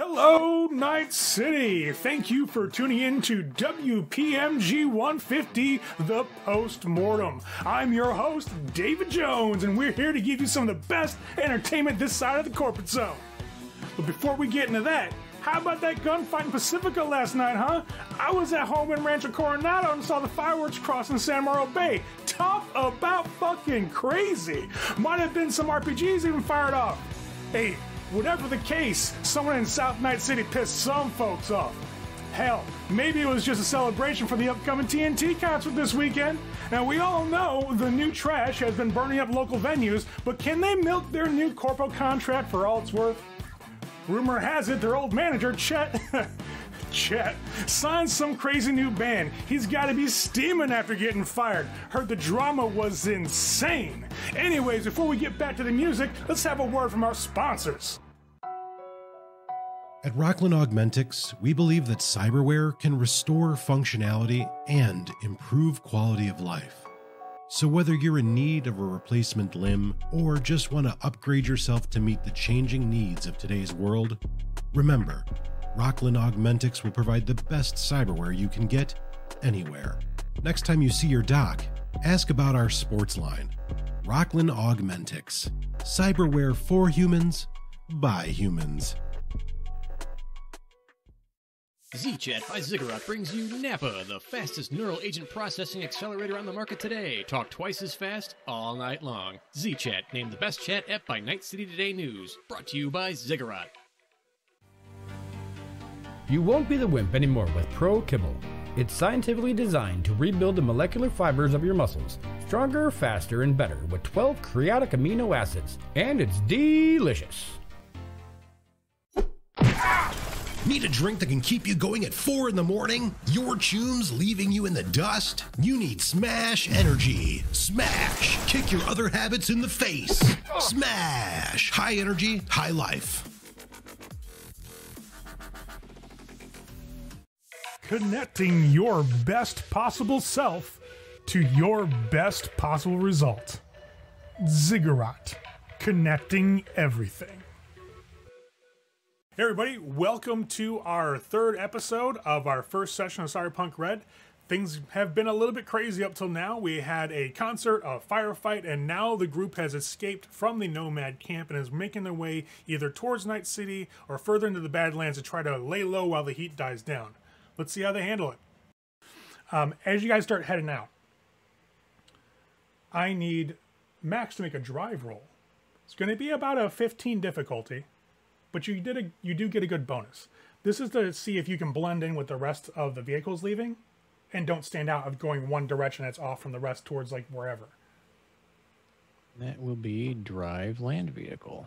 Hello, Night City. Thank you for tuning in to WPMG 150, The Postmortem. I'm your host, David Jones, and we're here to give you some of the best entertainment this side of the corporate zone. But before we get into that, how about that gunfight in Pacifica last night, huh? I was at home in Rancho Coronado and saw the fireworks crossing San Maro Bay. Talk about fucking crazy. Might have been some RPGs even fired off. Hey, whatever the case, someone in South Night City pissed some folks off. Hell, maybe it was just a celebration for the upcoming TNT concert this weekend. Now, we all know the new trash has been burning up local venues, but can they milk their new corpo contract for all it's worth? Rumor has it their old manager, Chet signed some crazy new band. He's got to be steaming after getting fired. Heard the drama was insane. Anyways, before we get back to the music, let's have a word from our sponsors. At Rocklin Augmentics, we believe that cyberware can restore functionality and improve quality of life. So whether you're in need of a replacement limb or just want to upgrade yourself to meet the changing needs of today's world, remember, Rocklin Augmentics will provide the best cyberware you can get anywhere. Next time you see your doc, ask about our sports line. Rocklin Augmentics, cyberware for humans, by humans. ZChat by Ziggurat brings you NAPA, the fastest neural agent processing accelerator on the market today. Talk twice as fast, all night long. ZChat, named the best chat app by Night City Today News. Brought to you by Ziggurat. You won't be the wimp anymore with Pro Kibble. It's scientifically designed to rebuild the molecular fibers of your muscles, stronger, faster, and better, with 12 creatic amino acids. And it's delicious. Need a drink that can keep you going at 4 in the morning? Your chooms leaving you in the dust? You need Smash Energy. Smash! Kick your other habits in the face. Smash! High energy, high life. Connecting your best possible self to your best possible result. Ziggurat. Connecting everything. Hey everybody, welcome to our third episode of our first session of Cyberpunk Red. Things have been a little bit crazy up till now. We had a concert, a firefight, and now the group has escaped from the Nomad camp and is making their way either towards Night City or further into the Badlands to try to lay low while the heat dies down. Let's see how they handle it. As you guys start heading out, I need Max to make a drive roll. It's going to be about a 15 difficulty, but you do get a good bonus. This is to see if you can blend in with the rest of the vehicles leaving and don't stand out of going one direction that's off from the rest towards like wherever. That will be drive land vehicle.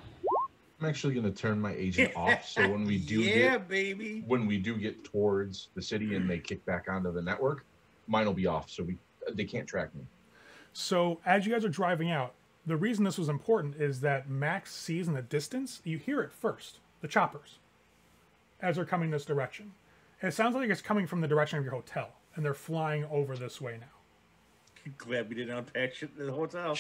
I'm actually going to turn my agent off, so when we do get towards the city and they kick back onto the network, mine will be off, so they can't track me. So as you guys are driving out, the reason this was important is that Max sees in the distance, you hear it first, the choppers, as they're coming this direction. And it sounds like it's coming from the direction of your hotel, and they're flying over this way now. Glad we didn't unpack it in the hotel.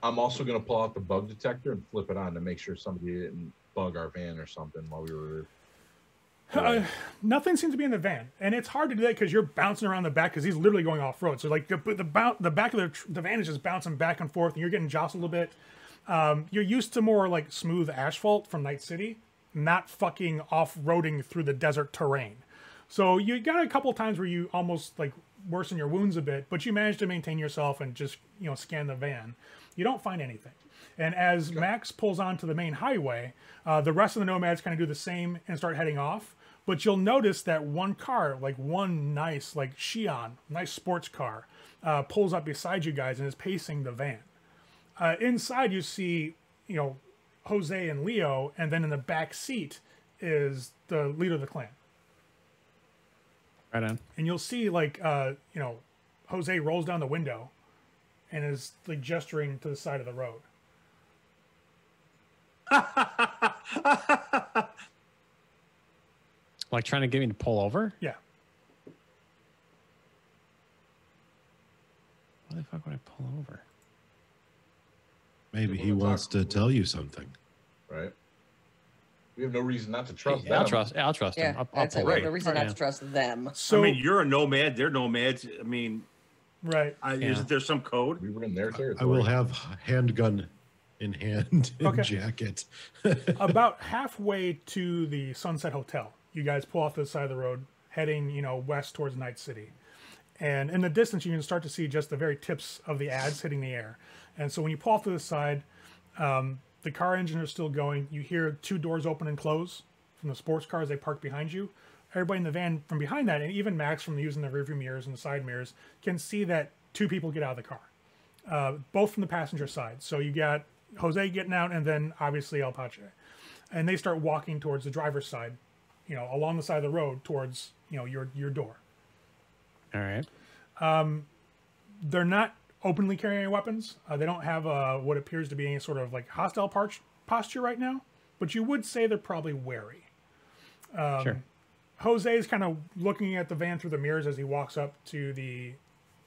I'm also going to pull out the bug detector and flip it on to make sure somebody didn't bug our van or something while we were... nothing seems to be in the van. And it's hard to do that because you're bouncing around the back because he's literally going off-road. So like the back of the van is just bouncing back and forth and you're getting jostled a bit. You're used to more like smooth asphalt from Night City, not fucking off-roading through the desert terrain. So you got a couple times where you almost like worsen your wounds a bit, but you manage to maintain yourself and just, you know, scan the van. You don't find anything. And as Max pulls onto the main highway, the rest of the nomads kind of do the same and start heading off. But you'll notice that one car, like one nice, like Xion, nice sports car, pulls up beside you guys and is pacing the van. Inside you see, you know, Jose and Leo, and then in the back seat is the leader of the clan. Right on. And you'll see, like, you know, Jose rolls down the window and is, like, gesturing to the side of the road. Like, trying to get me to pull over? Yeah. Why the fuck would I pull over? Maybe he wants to tell you something. Right. We have no reason not to trust them. I'll trust them. I'll have no reason not to trust them. So, I mean, you're a nomad. They're nomads. I mean, right. Is there some code? We were in their territory. I will have handgun in hand and jacket. About halfway to the Sunset Hotel, you guys pull off to the side of the road, heading, you know, west towards Night City. And in the distance, you can start to see just the very tips of the ads hitting the air. And so when you pull off to the side, the car engine is still going. You hear two doors open and close from the sports cars they parked behind you. Everybody in the van from behind that, and even Max from using the rearview mirrors and the side mirrors, can see that two people get out of the car, both from the passenger side. So you got Jose getting out, and then obviously El Pache, and they start walking towards the driver's side, you know, along the side of the road towards, you know, your door. All right. They're not openly carrying any weapons. They don't have what appears to be any sort of like hostile posture right now, but you would say they're probably wary. Sure. Jose is kind of looking at the van through the mirrors as he walks up to the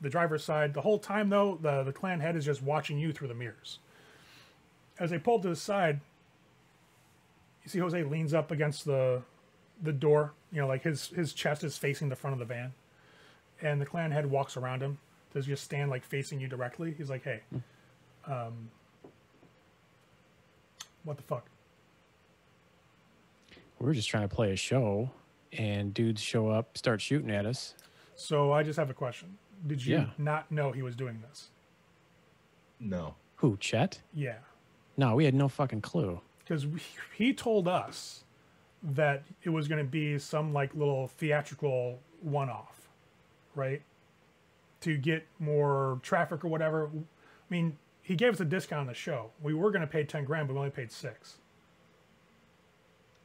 driver's side. The whole time, though, the clan head is just watching you through the mirrors. As they pull to the side, you see Jose leans up against the door. You know, like his chest is facing the front of the van. And the clan head walks around him. Does just stand like facing you directly. He's like, "Hey, what the fuck? We're just trying to play a show, and dudes show up, start shooting at us." So I just have a question. Did you not know he was doing this? No. Who, Chet? Yeah. No, we had no fucking clue. Because he told us that it was going to be some like little theatrical one-off, right? To get more traffic or whatever. I mean, he gave us a discount on the show. We were going to pay 10 grand, but we only paid 6.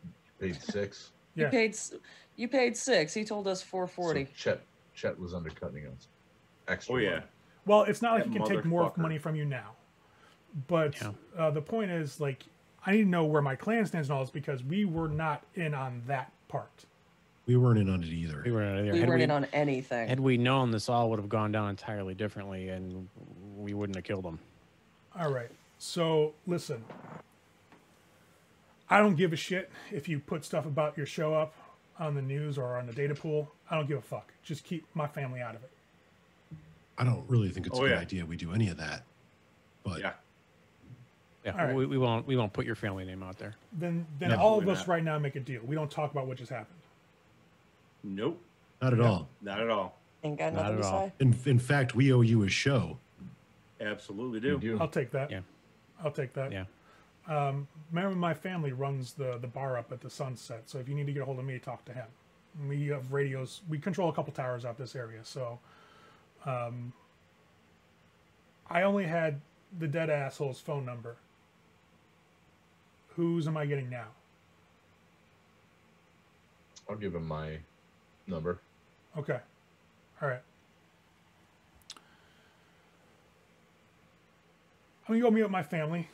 You paid 6? Yeah. You paid 6. He told us 440. So Chet was undercutting us. Extra money. Well, it's not like he can take more money from you now. But the point is, like, I need to know where my clan stands and all this, because we were not in on that part. We weren't in on it either. We weren't in, we weren't in on anything. Had we known, this all would have gone down entirely differently, and we wouldn't have killed them. All right. So, listen. I don't give a shit if you put stuff about your show up on the news or on the data pool. I don't give a fuck. Just keep my family out of it. I don't really think it's a good idea we do any of that. But right. we won't put your family name out there. Then all of us right now make a deal. We don't talk about what just happened. Nope. Not at all. Not at all. Ain't got nothing to say. In fact, we owe you a show. Absolutely do. I'll take that. Yeah. I'll take that. Yeah. Remember, my family runs the bar up at the Sunset, so if you need to get a hold of me, talk to him. We have radios. We control a couple towers out this area, so I only had the dead asshole's phone number. Whose am I getting now? I'll give him my number. Okay. All right. I'm going to go meet with my family.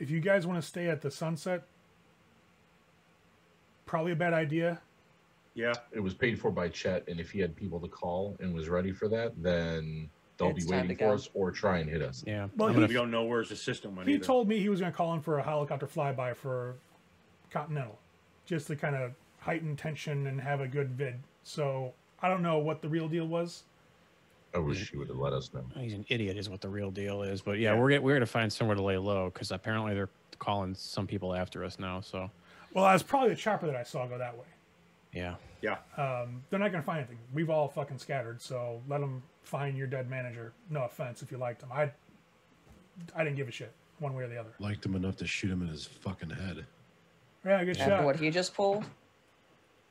If you guys want to stay at the Sunset, probably a bad idea. Yeah. It was paid for by Chet, and if he had people to call and was ready for that, then they'll be waiting for us or try and hit us. Yeah. Well, we don't know where's the system went. He told me he was going to call in for a helicopter flyby for Continental, just to kind of heighten tension and have a good vid. So I don't know what the real deal was. I wish he would have let us know. He's an idiot is what the real deal is. But yeah, we're going to find somewhere to lay low, because apparently they're calling some people after us now. So, well, that's probably the chopper that I saw go that way. Yeah. Yeah. They're not going to find anything. We've all fucking scattered. So let them find your dead manager. No offense if you liked him. I didn't give a shit one way or the other. Liked him enough to shoot him in his fucking head. Yeah, good shot. After what he just pulled,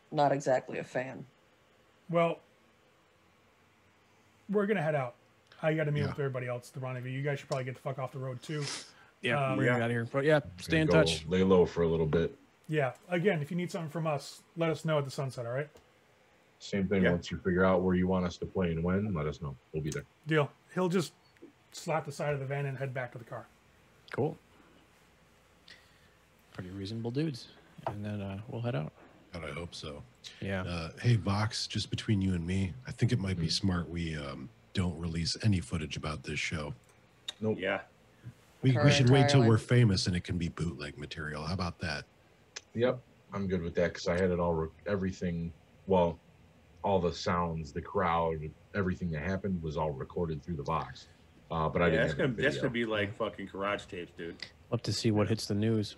not exactly a fan. Well, we're going to head out. I got to meet with everybody else at the rendezvous. You guys should probably get the fuck off the road, too. Yeah, we're out of here. But yeah, stay in touch. Lay low for a little bit. Yeah, again, if you need something from us, let us know at the Sunset, all right? Same thing. Once you figure out where you want us to play and when, let us know. We'll be there. Deal. He'll just slap the side of the van and head back to the car. Cool. Pretty reasonable dudes, and then we'll head out. God, I hope so. Yeah. Hey, Vox, just between you and me, I think it might be smart we don't release any footage about this show. Nope. Yeah. We should wait till we're famous and it can be bootleg material. How about that? Yep, I'm good with that because I had it all, everything, well, all the sounds, the crowd, everything that happened was all recorded through the box. But yeah, I didn't. That's gonna be like fucking garage tapes, dude. Love to see what hits the news.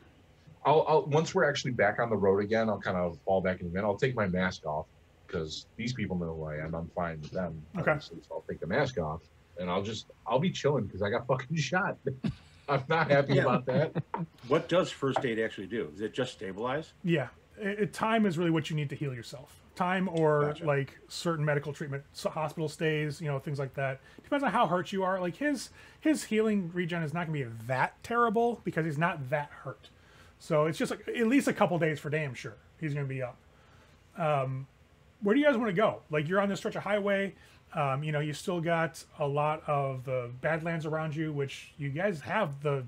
I'll once we're actually back on the road again, I'll kind of fall back in the minute. I'll take my mask off because these people know who I am. I'm fine with them. Okay. So I'll take the mask off and I'll be chilling because I got fucking shot. I'm not happy about that. What does first aid actually do? Does it just stabilize? Yeah. Time is really what you need to heal yourself. Time or like certain medical treatment, so hospital stays, you know, things like that. Depends on how hurt you are. Like his healing regen is not going to be that terrible because he's not that hurt. So it's just like at least a couple days for damn sure. He's going to be up. Where do you guys want to go? Like you're on this stretch of highway. You know, you still got a lot of the Badlands around you, which you guys have the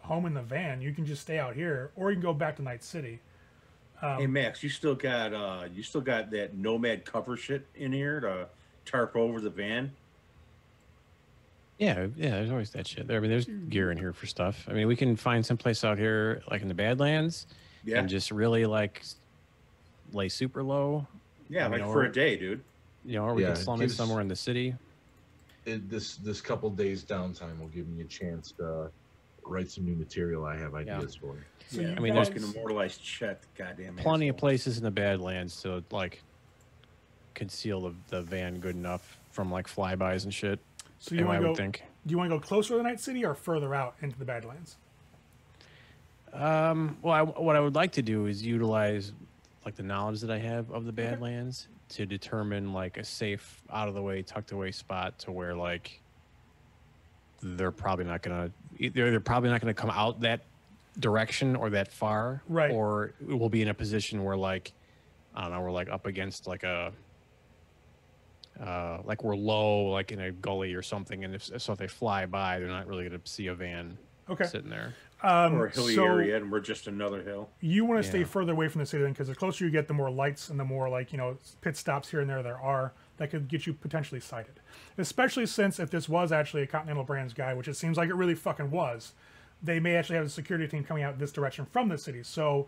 home in the van. You can just stay out here or you can go back to Night City. Hey Max, you still got that Nomad cover shit in here to tarp over the van. Yeah, yeah. There's always that shit there. I mean, there's gear in here for stuff. I mean, we can find someplace out here, like in the Badlands, and just really like lay super low. Yeah, like for a day, dude. You know, or we can slum it somewhere in the city. This couple days downtime will give me a chance to write some new material. I have ideas for. So I mean, there's gonna immortalize Chet. Goddamn. Plenty of places in the Badlands to like conceal the van good enough from like flybys and shit. So you want to go? Think. Do you want to go closer to the Night City or further out into the Badlands? Well, what I would like to do is utilize like the knowledge that I have of the Badlands to determine like a safe, out of the way, tucked away spot to where like they're probably not gonna come out that direction or that far, right? Or we'll be in a position where like I don't know, we're like up against like a like we're low, like in a gully or something, and if they fly by, they're not really gonna see a van sitting there. Or a hilly area, and we're just another hill. You want to stay further away from the city then, because the closer you get, the more lights and the more like, you know, pit stops here and there are that could get you potentially sighted. Especially since if this was actually a Continental Brands guy, which it seems like it really fucking was, they may actually have a security team coming out this direction from the city. So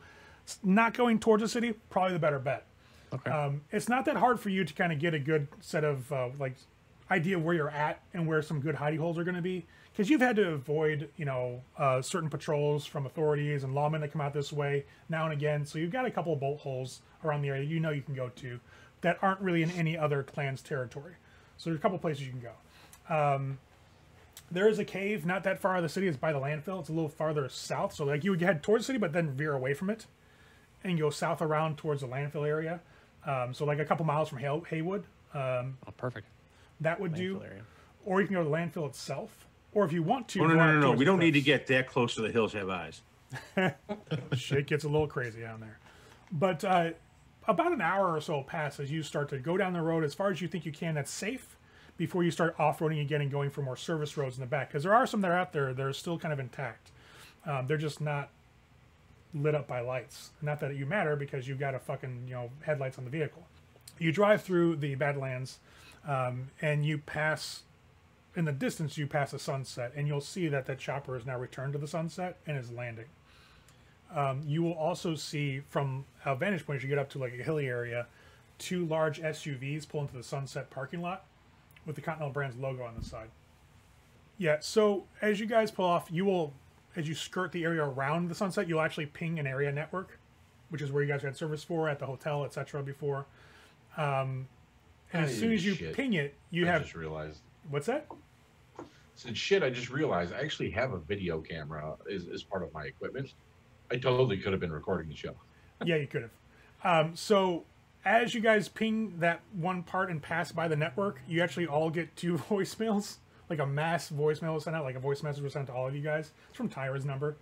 not going towards the city, probably the better bet. Okay. It's not that hard for you to kind of get a good set of like idea of where you're at and where some good hidey holes are going to be, because you've had to avoid, you know, certain patrols from authorities and lawmen that come out this way now and again. So you've got a couple of bolt holes around the area, you know, you can go to that aren't really in any other clan's territory. So there's a couple places you can go. There is a cave not that far out of the city. It's by the landfill. It's a little farther south. So like you would head towards the city, but then veer away from it and go south around towards the landfill area. So like a couple miles from Haywood. Oh, perfect. That would do. Area. Or you can go to the landfill itself. Or if you want to. Oh, no. We don't need to get that close to the hills have eyes. Shit gets a little crazy down there. But about an hour or so passes. You start to go down the road as far as you think you can that's safe before you start off-roading again and going for more service roads in the back. Because there are some that are out there that are still kind of intact. They're just not lit up by lights. Not that you matter because you've got a fucking, you know, headlights on the vehicle. You drive through the Badlands and you pass, in the distance, you pass a sunset. And you'll see that that chopper is now returned to the sunset and is landing. You will also see from a vantage point as you get up to like a hilly area, 2 large SUVs pull into the sunset parking lot with the Continental Brands logo on the side. Yeah, so as you guys pull off, you will, as you skirt the area around the sunset, you'll actually ping an area network, which is where you guys had service for at the hotel, etc. before. And as soon as you ping it, you have... I just realized. What's that? I said, shit, I just realized I actually have a video camera as part of my equipment. I totally could have been recording the show. Yeah, you could have. So as you guys ping that one part and pass by the network, you actually all get 2 voicemails. Like a mass voicemail was sent out, like a voice message was sent to all of you guys. It's from Tyra's number.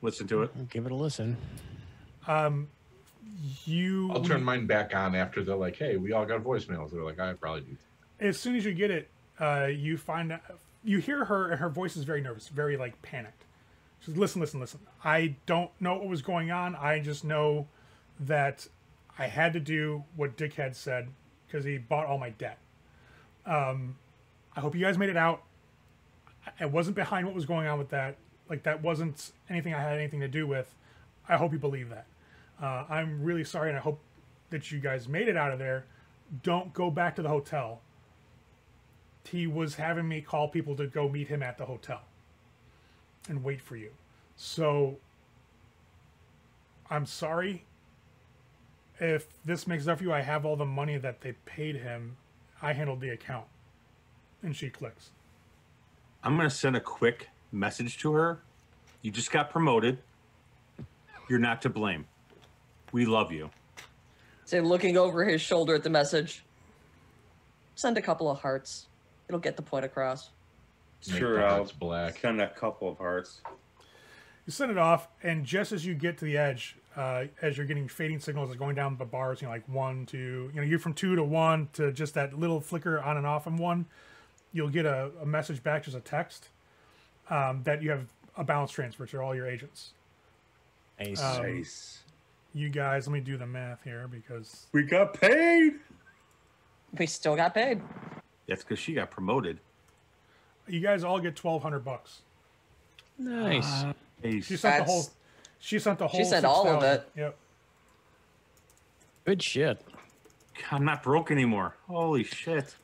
Listen to it. Give it a listen. I'll turn mine back on after they're like, hey, we all got voicemails. They're like, I probably do. As soon as you get it, you find out, you hear her, and her voice is very nervous, very like panicked. She's listen. I don't know what was going on. I just know that I had to do what Dick had said because he bought all my debt. I hope you guys made it out. I wasn't behind what was going on with that. Like, that wasn't anything I had anything to do with. I hope you believe that. I'm really sorry, and I hope that you guys made it out of there. Don't go back to the hotel. He was having me call people to go meet him at the hotel and wait for you. So I'm sorry. If this makes up for you, I have all the money that they paid him. I handled the account. And she clicks. I'm going to send a quick message to her. You just got promoted. You're not to blame. We love you. So looking over his shoulder at the message. Send a couple of hearts. It'll get the point across. Sure, I'll send a couple of hearts. You send it off, and just as you get to the edge, as you're getting fading signals, it's going down the bars, you know, like 1, 2, you know, you're from 2 to 1 to just that little flicker on and off on 1. You'll get a message back, just a text, that you have a balance transfer to all your agents. Ace. Ace. You guys, let me do the math here because... We got paid! We still got paid. That's because she got promoted. You guys all get $1,200. Nice. She sent the whole. She sent the whole. She sent all of it. Yep. Good shit. I'm not broke anymore. Holy shit.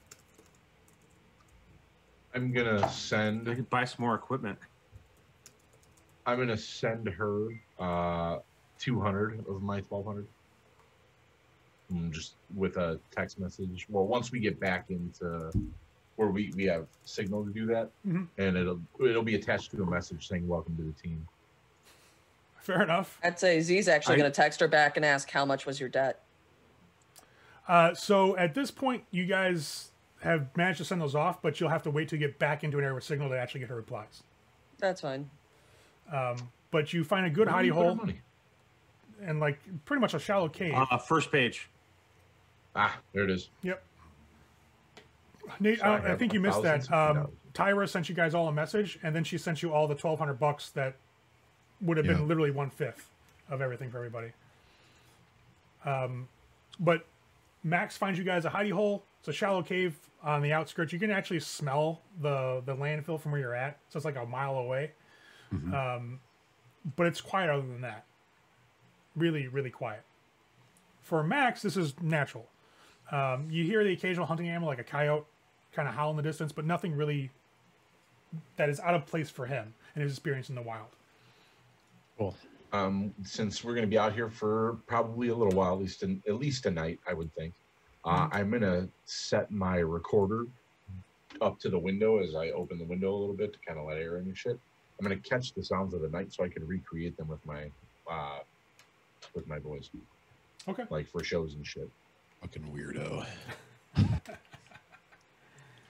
I'm gonna send. I could buy some more equipment. I'm gonna send her 200 of my 1,200. Just with a text message. Well, once we get back into where we have signal to do that, and it'll be attached to a message saying "Welcome to the team." Fair enough. I'd say Z's actually going to text her back and ask how much was your debt. So at this point, you guys have managed to send those off, but you'll have to wait to get back into an area with signal to actually get her replies. That's fine. But you find a good hidey hole and like pretty much a shallow cave. First page. Ah, there it is. Yep. Nate, I think you missed that. Tyra sent you guys all a message, and then she sent you all the $1,200 that would have been literally 1/5 of everything for everybody. But Max finds you guys a hidey hole. It's a shallow cave on the outskirts. You can actually smell the landfill from where you're at, so it's like a mile away. But it's quiet other than that. Really, really quiet. For Max, this is natural. You hear the occasional hunting animal, like a coyote, kind of howl in the distance, but nothing really that is out of place for him and his experience in the wild. Cool. Since we're going to be out here for probably a little while, at least a night, I would think, I'm going to set my recorder up to the window as I open the window a little bit to kind of let air in and shit. I'm going to catch the sounds of the night so I can recreate them with my voice. Okay. Like for shows and shit. Fucking weirdo.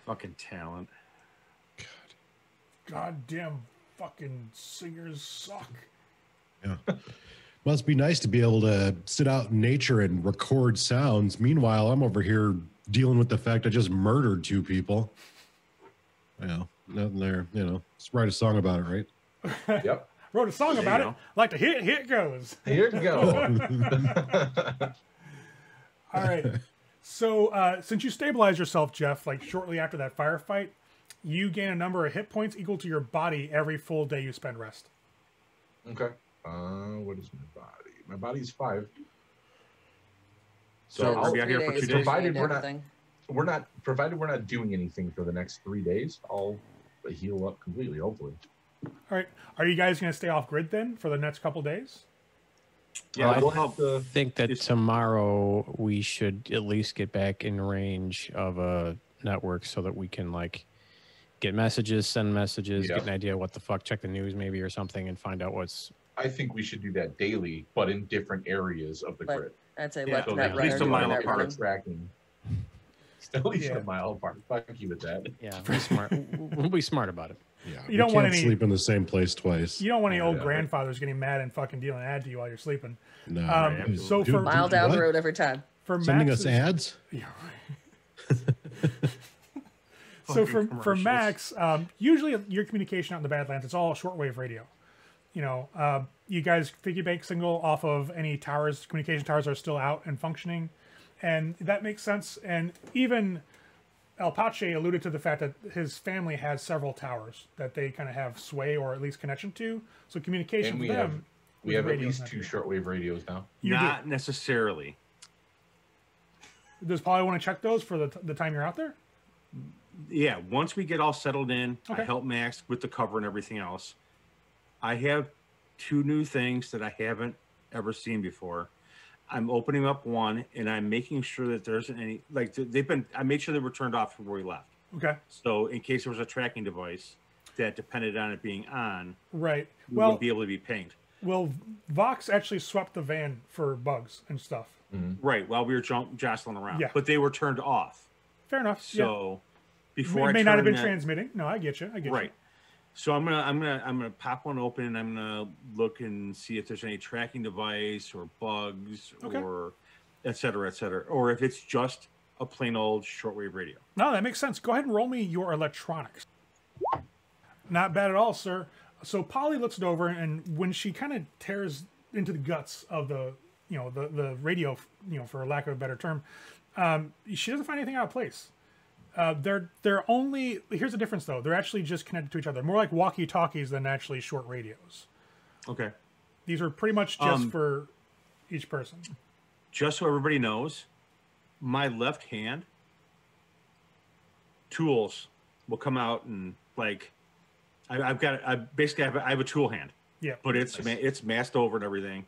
Fucking talent. God. Goddamn fucking singers suck. Yeah. Must be nice to be able to sit out in nature and record sounds. Meanwhile, I'm over here dealing with the fact I just murdered 2 people. Yeah, nothing there. You know, just write a song about it, right? Yep. Wrote a song about it. Like the hit, hit goes. Here it goes. All right. So since you stabilize yourself, Jeff, like shortly after that firefight, you gain a number of hit points equal to your body every full day you spend rest. Okay. What is my body? My body's 5. So I'll be out here for 2 days. Provided we're not doing anything for the next 3 days, I'll heal up completely, hopefully. All right. Are you guys going to stay off grid then for the next couple days? Yeah, I think that tomorrow we should at least get back in range of a network so that we can like get messages, send messages, get an idea what the fuck, check the news maybe or something and find out what's... I think we should do that daily, but in different areas of the grid. I'd say let that at least a mile apart. Tracking. At least a mile apart. Fuck you with that. Yeah, we're smart. We'll be smart about it. Yeah, you don't want any sleep in the same place twice. You don't want any old grandfathers getting mad and fucking dealing ad to you while you're sleeping. No, so for mile down the road every time. For sending us ads. Yeah. Right. So for Max, usually your communication out in the Badlands, it's all shortwave radio. You know, you guys figure bank signal off of any towers. Communication towers are still out and functioning, and that makes sense. And even El Pache alluded to the fact that his family has several towers that they kind of have sway or at least connection to. So communication with them. We have at least two shortwave radios now. Not necessarily. Does Polly want to check those for the time you're out there? Yeah, once we get all settled in, I help Max with the cover and everything else. I have two new things that I haven't ever seen before. I'm opening up one and I'm making sure that there isn't any, like they've been, I made sure they were turned off before we left. Okay. So in case there was a tracking device that depended on it being on, right, we wouldn't be able to be pinged. Well, Vox actually swept the van for bugs and stuff. Mm-hmm. Right, while we were jostling around. Yeah. But they were turned off. Fair enough. So before it may not have been transmitting. No, I get you. I get you. Right. So I'm gonna pop one open and I'm gonna look and see if there's any tracking device or bugs or et cetera, or if it's just a plain old shortwave radio. No, that makes sense. Go ahead and roll me your electronics. Not bad at all, sir. So Polly looks it over, and when she kind of tears into the guts of the, you know, the radio, you know, for lack of a better term, she doesn't find anything out of place. They're only, here's the difference though. They're actually just connected to each other. More like walkie-talkies than actually short radios. Okay. These are pretty much just for each person. Just so everybody knows, my left hand tools will come out and like, I have a tool hand. Yeah. But it's, it's masked over and everything,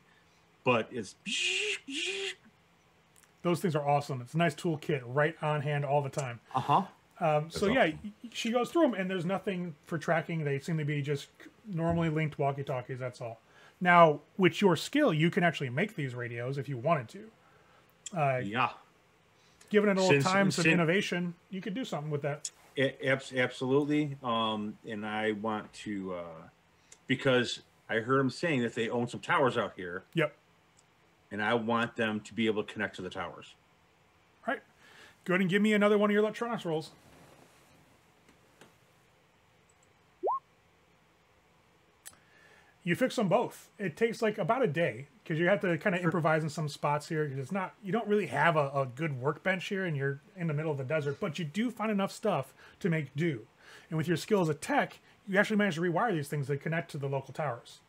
but it's, those things are awesome. It's a nice toolkit, right on hand all the time. So yeah, she goes through them, and there's nothing for tracking. They seem to be just normally linked walkie-talkies. That's all. Now, with your skill, you can actually make these radios if you wanted to. Yeah. Given an old times of innovation, you could do something with that. Absolutely. And I want to, because I heard him saying that they own some towers out here. Yep. And I want them to be able to connect to the towers. All right. Go ahead and give me another one of your electronics rolls. You fix them both. It takes like about a day because you have to kind of improvise in some spots here because it's not, you don't really have a good workbench here and you're in the middle of the desert, but you do find enough stuff to make do. And with your skill as a tech, you actually manage to rewire these things that connect to the local towers.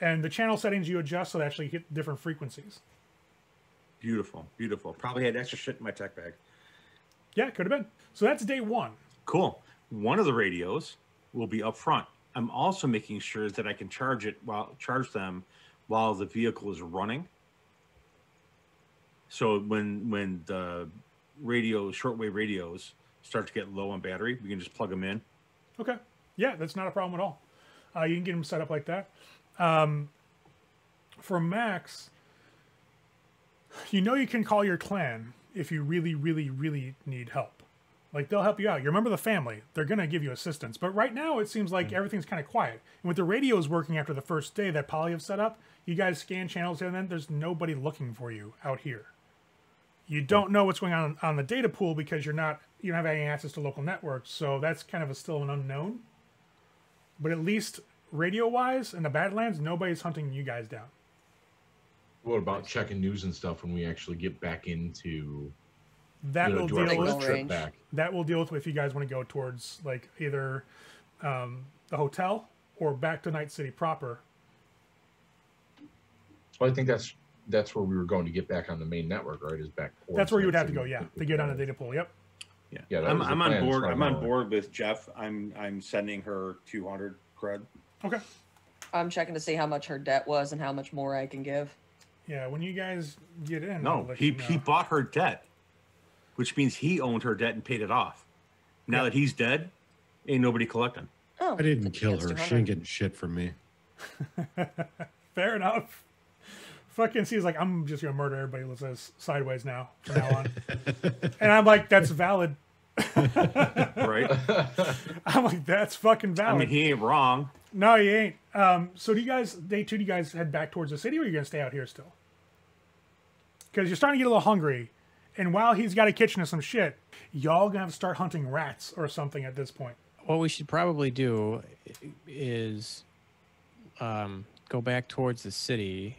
And the channel settings you adjust so they actually hit different frequencies. Beautiful, beautiful. Probably had extra shit in my tech bag. Yeah, could have been. So that's day one. Cool. One of the radios will be up front. I'm also making sure that I can charge it while charge them while the vehicle is running. So when the radio shortwave radios start to get low on battery, we can just plug them in. Okay. Yeah, that's not a problem at all. You can get them set up like that. For Max, you know you can call your clan if you really, really, really need help. Like, they'll help you out. You remember the family. They're going to give you assistance. But right now, it seems like everything's kind of quiet. And with the radios working after the first day that Polly have set up, you guys scan channels, and then there's nobody looking for you out here. You don't know what's going on the data pool because you're not, you don't have any access to local networks. So that's kind of a, still an unknown. But at least radio-wise, in the Badlands, nobody's hunting you guys down. What about checking news and stuff when we actually get back into that? You know, will deal with trip back. That will deal with if you guys want to go towards like either the hotel or back to Night City proper. Well, I think that's where we were going to get back on the main network, right? Is back. That's where you would have to go, yeah, to get on the data pool. Yep. Yeah, yeah. I'm on board. I'm on board with Jeff. I'm sending her 200 cred. Okay. I'm checking to see how much her debt was and how much more I can give. Yeah, when you guys get in. No, he bought her debt, which means he owned her debt and paid it off. Now that he's dead, ain't nobody collecting. Oh, I didn't kill her. She ain't getting shit from me. Fair enough. Fucking seems like I'm just going to murder everybody who looks at us sideways now, from now on. And I'm like, that's valid. Right? I'm like, that's fucking valid. I mean, he ain't wrong. No, you ain't. So do you guys, day two, do you guys head back towards the city, or are you going to stay out here still? Because you're starting to get a little hungry, and while he's got a kitchen and some shit, y'all going to have to start hunting rats or something at this point. What we should probably do is go back towards the city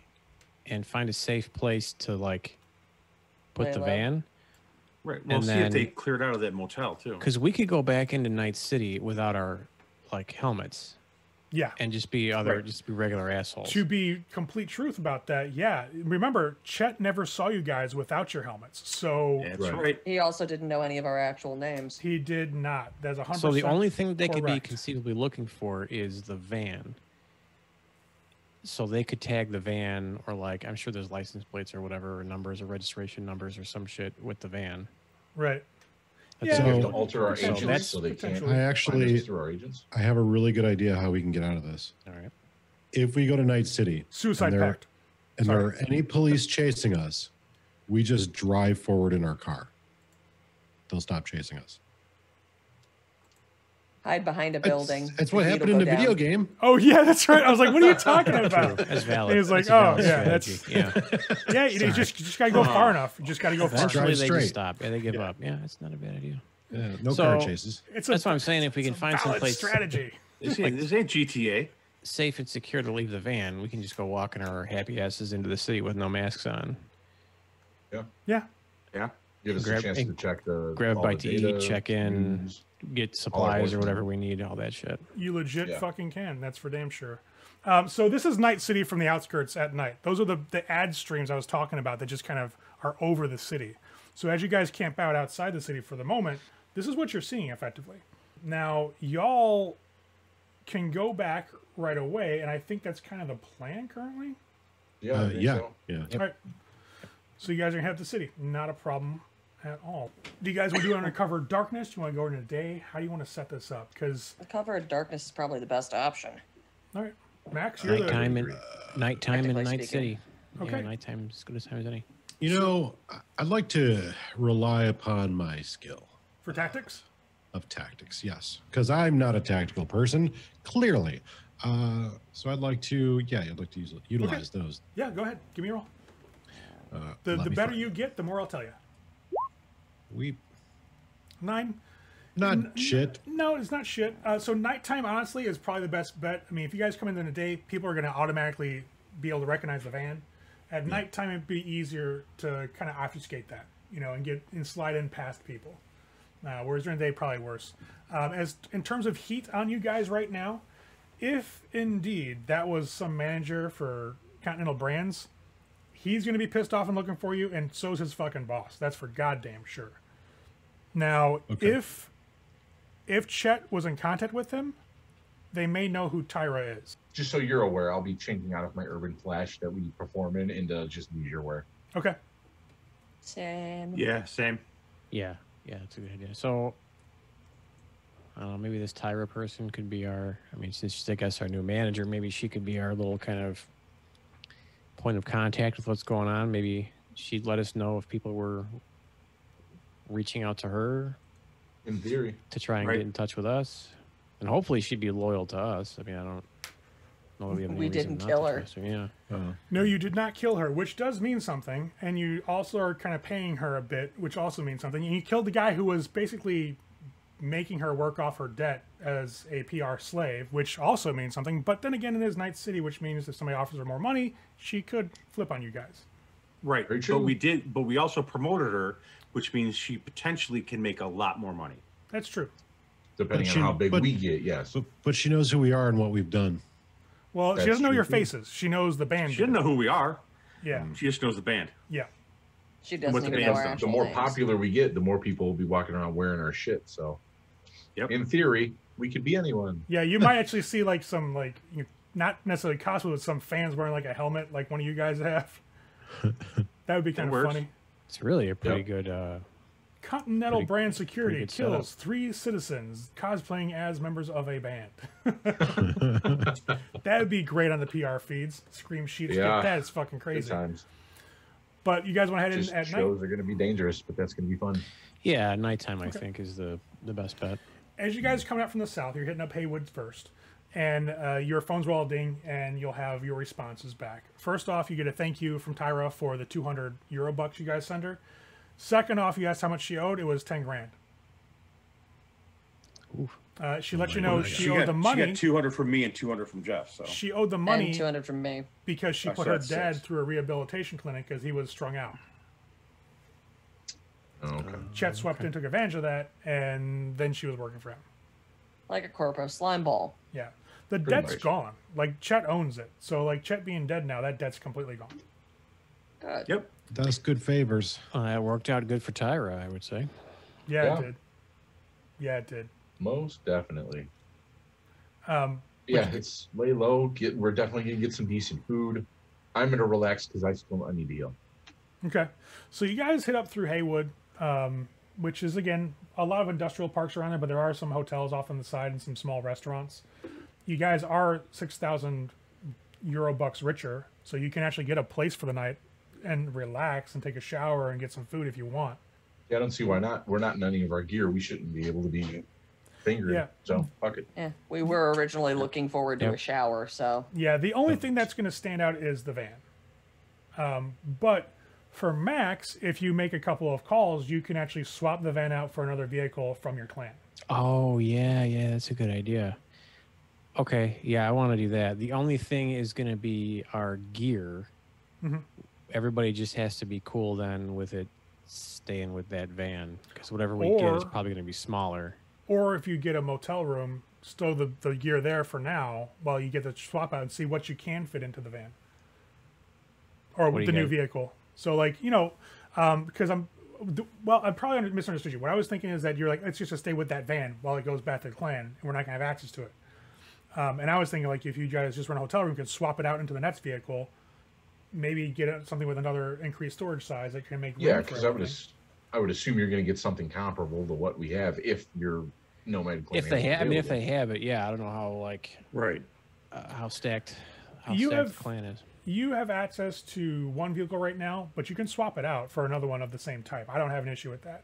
and find a safe place to, like, put the van. Right. We'll see if they cleared out of that motel too. Because we could go back into Night City without our helmets. Yeah. And just be just be regular assholes. To be complete truth about that, yeah. Remember, Chet never saw you guys without your helmets. So that's right. He also didn't know any of our actual names. He did not. That's 100%. So the only thing they could be conceivably looking for is the van. So they could tag the van, or like I'm sure there's license plates or whatever, or numbers or registration numbers or some shit with the van. Right. Yeah, so we have to alter our agents so they can't. I have a really good idea how we can get out of this. All right. If we go to Night City, and there are any police chasing us, we just drive forward in our car. They'll stop chasing us. Hide behind a building. That's what happened in the video game. Oh yeah, that's right. I was like, "What are you talking about?" That's valid. And he was like, "Oh yeah, that's yeah." You just gotta go far enough. You just gotta go far enough. They just stop and they give up. Yeah, it's not a bad idea. Yeah, no car chases. That's what I'm saying. If we can find some place strategy, this ain't GTA. Safe and secure to leave the van. We can just go walking our happy asses into the city with no masks on. Yeah. Yeah. Yeah. Give us a chance to check the grab a bite to eat, check in. Get supplies or whatever we need, all that shit. You legit fucking can. That's for damn sure. So this is Night City from the outskirts at night. Those are the ad streams I was talking about that just kind of are over the city. So as you guys camp out outside the city for the moment, this is what you're seeing effectively. Now, y'all can go back right away, and I think that's kind of the plan currently. Yeah. All right. So you guys are going to have the city. Not a problem at all. Do you guys want to do Undercover Darkness? Do you want to go into day? How do you want to set this up? Because Undercover Darkness is probably the best option. All right, Max, you're nighttime in Night City. Okay, yeah, nighttime is as good a time as any. You know, I'd like to rely upon my skill for tactics. Of tactics, yes, because I'm not a tactical person, clearly. So I'd like to, I'd like to utilize those. Yeah, go ahead, give me a roll. The better you get, the more I'll tell you. We 9. Not shit. No, it's not shit. So nighttime, honestly, is probably the best bet. I mean, if you guys come in the day, people are going to automatically be able to recognize the van. At nighttime, it'd be easier to kind of obfuscate that, you know, and slide in past people. Whereas during the day, probably worse. As in terms of heat on you guys right now, if indeed that was some manager for Continental Brands, he's going to be pissed off and looking for you, and so's his fucking boss. That's for goddamn sure. Now, if Chet was in contact with him, they may know who Tyra is. Just so you're aware, I'll be changing out of my urban flash that we perform in into just leisure wear. Okay. Same. Yeah, same. Yeah, yeah, that's a good idea. So, I don't know, maybe this Tyra person could be our, I mean, since she's, I guess, our new manager, maybe she could be our little kind of point of contact with what's going on. Maybe she'd let us know if people were reaching out to her in theory to try and get in touch with us, and hopefully she'd be loyal to us. I mean, I don't know that we have any reason not to trust her. Yeah. No, you did not kill her, which does mean something, and you also are kind of paying her a bit, which also means something. And you killed the guy who was basically making her work off her debt as a PR slave, which also means something. But then again, it is Night City, which means if somebody offers her more money, she could flip on you guys. Right. But we did. But we also promoted her, which means she potentially can make a lot more money. That's true. Depending on how big we get, yes. But she knows who we are and what we've done. Well, she doesn't know your faces. She knows the band. She doesn't know who we are. Yeah. She just knows the band. Yeah. She doesn't know our actual names. The more popular we get, the more people will be walking around wearing our shit. So. Yep. In theory, we could be anyone. Yeah, you might actually see like some not necessarily cosplay, but some fans wearing like a helmet, like one of you guys have. That would be kind of funny. It's really a pretty good. Continental Brand Security kills 3 citizens cosplaying as members of a band. That would be great on the PR feeds, scream sheets. Yeah, that is fucking crazy. Good times. But you guys want to head in at night? Shows are going to be dangerous, but that's going to be fun. Yeah, nighttime I think is the best bet. As you guys are coming out from the south, you're hitting up Haywood first, and your phones will all ding, and you'll have your responses back. First off, you get a thank you from Tyra for the 200 euro bucks you guys send her. Second off, you asked how much she owed. It was 10 grand. She let you know she owed the money. She got 200 from me and 200 from Jeff. So she owed the money and 200 from me because she put her dad through a rehabilitation clinic because he was strung out. Okay. Chet swept in, took advantage of that, and then she was working for him. Like a corpo slime ball. Yeah. The debt's gone. Like, Chet owns it. So, like, Chet being dead now, that debt's completely gone. Good. Yep. Does good favors. That worked out good for Tyra, I would say. Yeah, yeah, it did. Yeah, it did. Most definitely. Yeah, it's lay low. We're definitely going to get some decent food. I'm going to relax because I need to heal. Okay. So you guys hit up through Haywood, which is, again, a lot of industrial parks around there, but there are some hotels off on the side and some small restaurants. You guys are 6,000 euro bucks richer, so you can actually get a place for the night and relax and take a shower and get some food if you want. Yeah, I don't see why not. We're not in any of our gear. We shouldn't be able to be fingered, yeah. So fuck it. Yeah, we were originally looking forward to a shower, so... Yeah, the only thing that's going to stand out is the van. But for Max, if you make a couple of calls, you can actually swap the van out for another vehicle from your clan. Oh, yeah, yeah, that's a good idea. Okay, yeah, I want to do that. The only thing is going to be our gear. Mm-hmm. Everybody just has to be cool then with it staying with that van, because whatever we get is probably going to be smaller. Or if you get a motel room, stow the gear there for now while you get the swap out and see what you can fit into the van. Or with the new vehicle. So, like, you know, because I probably misunderstood you. What I was thinking is that you're like, let's just stay with that van while it goes back to the clan, and we're not going to have access to it. And I was thinking, like, if you guys just run a hotel room, you can swap it out into the next vehicle, maybe get something with another increased storage size that can make room. Yeah, because I would assume you're going to get something comparable to what we have if you're nomad. If they have, I mean, if they have it, yeah. I don't know how, like, right, how stacked the clan is. You have access to one vehicle right now, but you can swap it out for another one of the same type. I don't have an issue with that.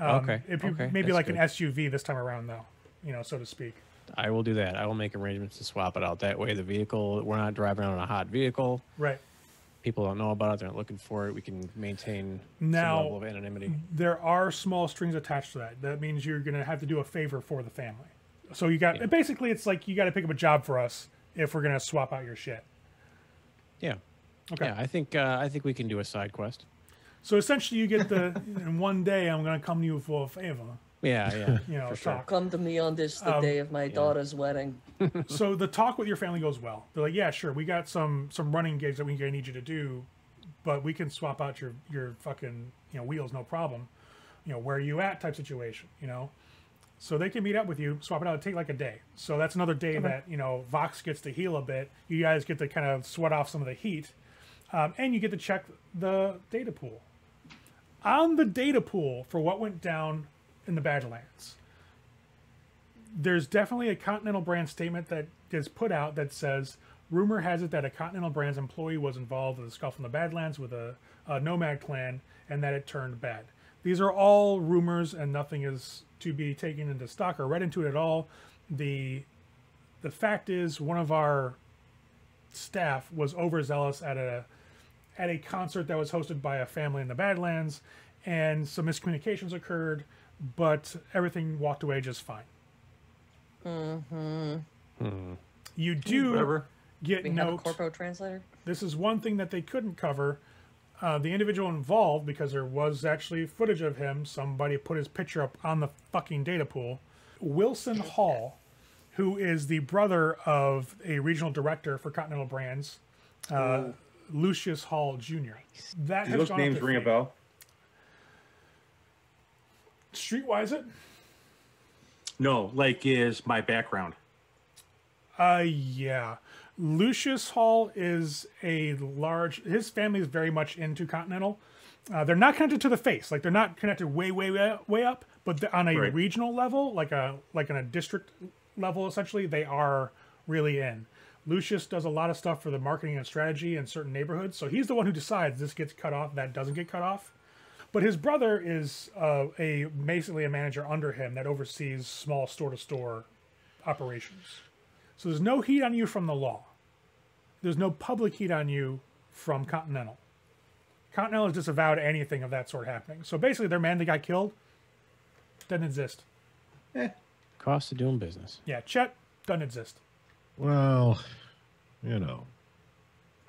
Okay. If you maybe like an SUV this time around, though, you know, so to speak. I will do that. I will make arrangements to swap it out. That way, the vehicle, we're not driving around on a hot vehicle. Right. People don't know about it. They're not looking for it. We can maintain some level of anonymity. There are small strings attached to that. That means you're going to have to do a favor for the family. So you got basically, it's like you got to pick up a job for us if we're going to swap out your shit. Yeah. Okay. Yeah, I think we can do a side quest. So essentially, you get the in one day. I'm going to come to you for a favor. Yeah, yeah. You know, sure. Come to me on this the day of my daughter's wedding. So the talk with your family goes well. They're like, yeah, sure, we got some running gigs that we're gonna need you to do, but we can swap out your fucking, you know, wheels, no problem. You know, where are you at type situation, you know? So they can meet up with you, swap it out, it'll take like a day. So that's another day that, you know, Vox gets to heal a bit. You guys get to kind of sweat off some of the heat. And you get to check the data pool. On the data pool for what went down in the Badlands, there's definitely a Continental Brands statement that is put out that says, rumor has it that a Continental Brands employee was involved with a scuffle in the Badlands with a nomad clan and that it turned bad. These are all rumors and nothing is to be taken into stock or read into it at all. The fact is, one of our staff was overzealous at a concert that was hosted by a family in the Badlands, and some miscommunications occurred, but everything walked away just fine. You do get note. A corpo translator? This is one thing that they couldn't cover. The individual involved, because there was actually footage of him, somebody put his picture up on the fucking data pool. Wilson Hall, who is the brother of a regional director for Continental Brands, Lucius Hall Jr. That has gone names ring a bell? Streetwise it? No, like is my background. Yeah. Lucius Hall is a large... His family is very much into Continental. They're not connected to the face. Like, they're not connected way up, but on a regional level, like in a district level, essentially, they are really in. Lucius does a lot of stuff for the marketing and strategy in certain neighborhoods, so he's the one who decides this gets cut off, that doesn't get cut off. But his brother is basically a manager under him that oversees small store-to-store operations. So there's no heat on you from the law. There's no public heat on you from Continental. Continental has disavowed anything of that sort happening. So basically, their man that got killed doesn't exist. Cost of doing business. Yeah, Chet doesn't exist. Well, you know.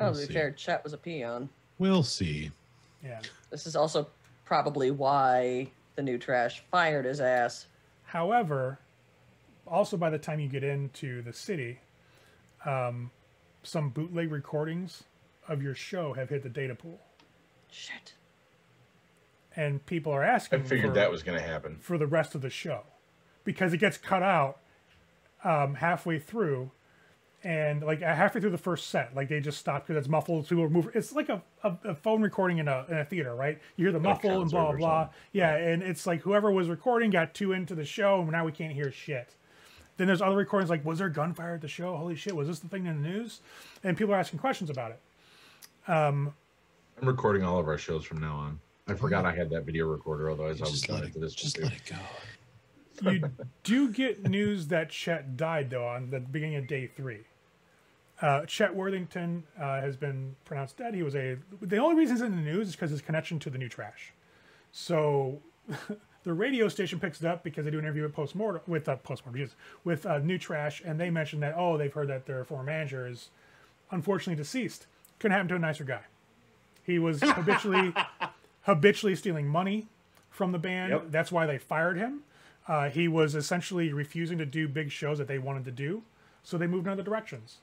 Oh, to be fair, Chet was a peon. We'll see. Yeah. This is also probably why the new trash fired his ass. However, also by the time you get into the city, some bootleg recordings of your show have hit the data pool. Shit. And people are asking. I figured that was going to happen for the rest of the show, because it gets cut out halfway through, and like halfway through the first set, like they just stop because it's muffled. So people move. It's like a phone recording in a theater, right? You hear the muffle and blah blah. Yeah, and it's like whoever was recording got too into the show, and now we can't hear shit. Then there's other recordings like, was there gunfire at the show? Holy shit, was this the thing in the news? And people are asking questions about it. I'm recording all of our shows from now on. I forgot I had that video recorder, otherwise I was going to this. Just let it go. You do get news that Chet died, though, on the beginning of day 3. Chet Worthington has been pronounced dead. He was a... The only reason he's in the news is because his connection to the new trash. So the radio station picks it up because they do an interview with new trash, and they mention that, oh, they've heard that their former manager is unfortunately deceased. Couldn't happen to a nicer guy. He was habitually stealing money from the band. Yep. That's why they fired him. He was essentially refusing to do big shows that they wanted to do, so they moved in other directions.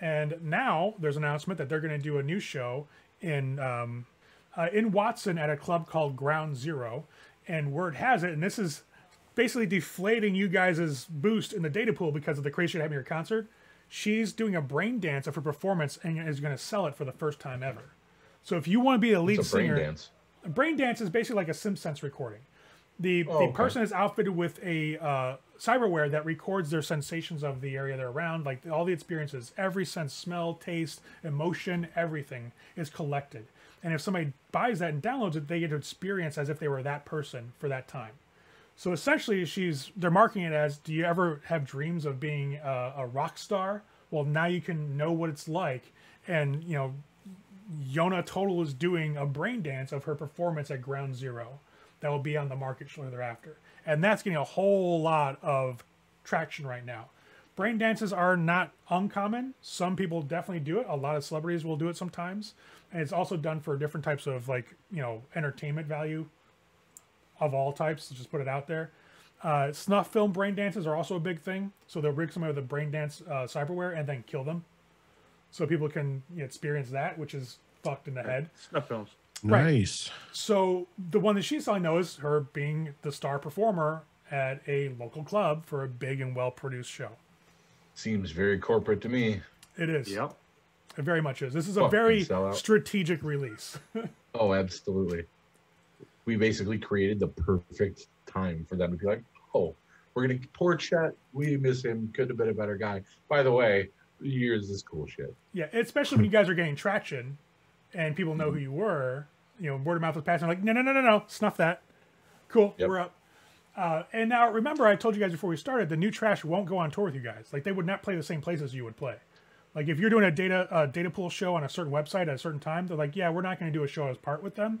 And now there's an announcement that they're going to do a new show in Watson at a club called Ground Zero. And word has it, and this is basically deflating you guys' boost in the data pool because of the crazy shit happening at your concert. She's doing a brain dance of her performance and is going to sell it for the first time ever. So if you want to be a lead singer... A brain dance is basically like a SimSense recording. The person is outfitted with a cyberware that records their sensations of the area they're around, like all the experiences. Every sense, smell, taste, emotion, everything is collected. And if somebody buys that and downloads it, they get to experience as if they were that person for that time. So essentially, they're marketing it as, do you ever have dreams of being a rock star? Well, now you can know what it's like. And, you know, Yona Total is doing a brain dance of her performance at Ground Zero that will be on the market shortly thereafter. And that's getting a whole lot of traction right now. Brain dances are not uncommon. Some people definitely do it. A lot of celebrities will do it sometimes. And it's also done for different types of, like, you know, entertainment value of all types. Just put it out there. Snuff film brain dances are also a big thing. So they'll rig somebody with a brain dance cyberware and then kill them. So people can, you know, experience that, which is fucked in the head. Snuff films. Right. Nice. So the one that she's selling, though, is her being the star performer at a local club for a big and well-produced show. Seems very corporate to me. It is. Yep. It very much is. This is a very strategic release. Oh, absolutely. We basically created the perfect time for them to be like, oh, we're going to poor Chet. We miss him. Could have been a better guy. By the way, here's this cool shit. Yeah, especially when you guys are getting traction and people know who you were. You know, word of mouth was passing. I'm like, no. Snuff that. Cool. Yep. We're up. And now, remember, I told you guys before we started, the new trash won't go on tour with you guys. Like, they would not play the same places you would play. Like, if you're doing a data pool show on a certain website at a certain time, they're like, yeah, we're not going to do a show as part with them.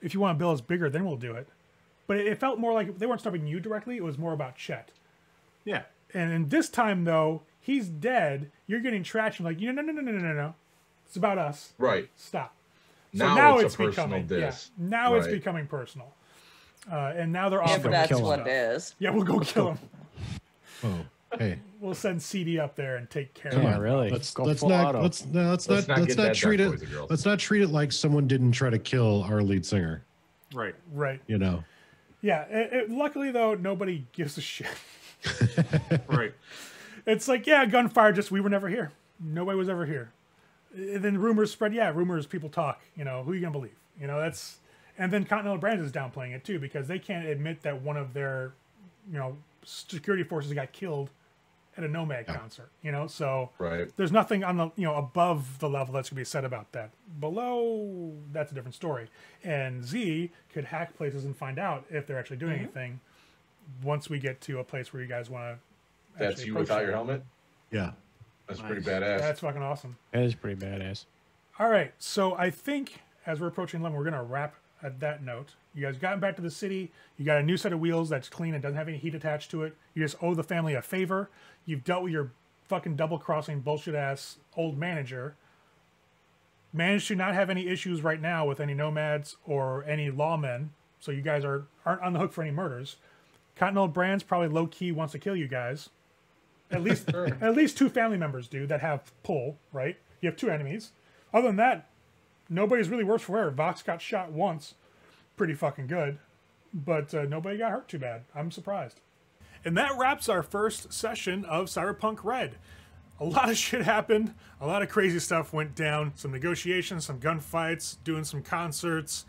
If you want to bill us bigger, then we'll do it. But it felt more like they weren't stopping you directly. It was more about Chet. Yeah. And this time, though, he's dead. You're getting traction. Like, no. It's about us. Right. Stop. So now it's becoming personal. Yeah, now it's becoming personal. And now they're all going to kill him. Yeah, we'll go kill him. Oh. Hey, we'll send CD up there and take care of it. Really? Let's not treat it like someone didn't try to kill our lead singer. Right. Right. You know. Yeah. Luckily, though, nobody gives a shit. Right. It's like, yeah, gunfire. Just we were never here. Nobody was ever here. And then rumors spread. Yeah, rumors. People talk. You know, who are you gonna believe? You know, that's. And then Continental Brands is downplaying it too because they can't admit that one of their, you know, security forces got killed at a Nomad concert, you know, so there's nothing on the, you know, above the level that's going to be said about that. Below, that's a different story. And Z could hack places and find out if they're actually doing anything once we get to a place where you guys want to. That's you without your helmet? Yeah. That's pretty badass. That's fucking awesome. That is pretty badass. All right. So I think as we're approaching 11, we're going to wrap at that note. You guys gotten back to the city. You got a new set of wheels that's clean and doesn't have any heat attached to it. You just owe the family a favor. You've dealt with your fucking double-crossing bullshit-ass old manager. Managed to not have any issues right now with any nomads or any lawmen, so you guys aren't on the hook for any murders. Continental Brands probably low-key wants to kill you guys. At least sure. At least two family members do that have pull, right? You have two enemies. Other than that, nobody's really worse for wear. Vox got shot once. Pretty fucking good. But nobody got hurt too bad. I'm surprised. And that wraps our first session of Cyberpunk Red. A lot of shit happened. A lot of crazy stuff went down. Some negotiations, some gunfights, doing some concerts,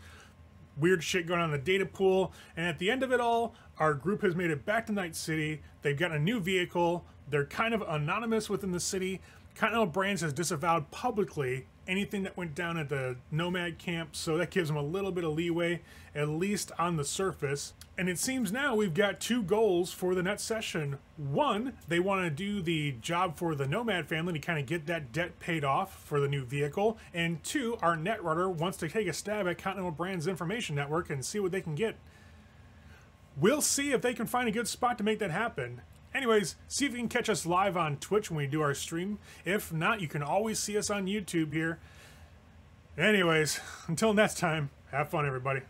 weird shit going on in the data pool. And at the end of it all, our group has made it back to Night City. They've gotten a new vehicle. They're kind of anonymous within the city. Continental Brands has disavowed publicly anything that went down at the Nomad camp, so that gives them a little bit of leeway, at least on the surface. And it seems now we've got two goals for the next session. One, they want to do the job for the Nomad family to kind of get that debt paid off for the new vehicle. And two, our Netrunner wants to take a stab at Continental Brands' information network and see what they can get. We'll see if they can find a good spot to make that happen. Anyways, see if you can catch us live on Twitch when we do our stream. If not, you can always see us on YouTube here. Anyways, until next time, have fun, everybody.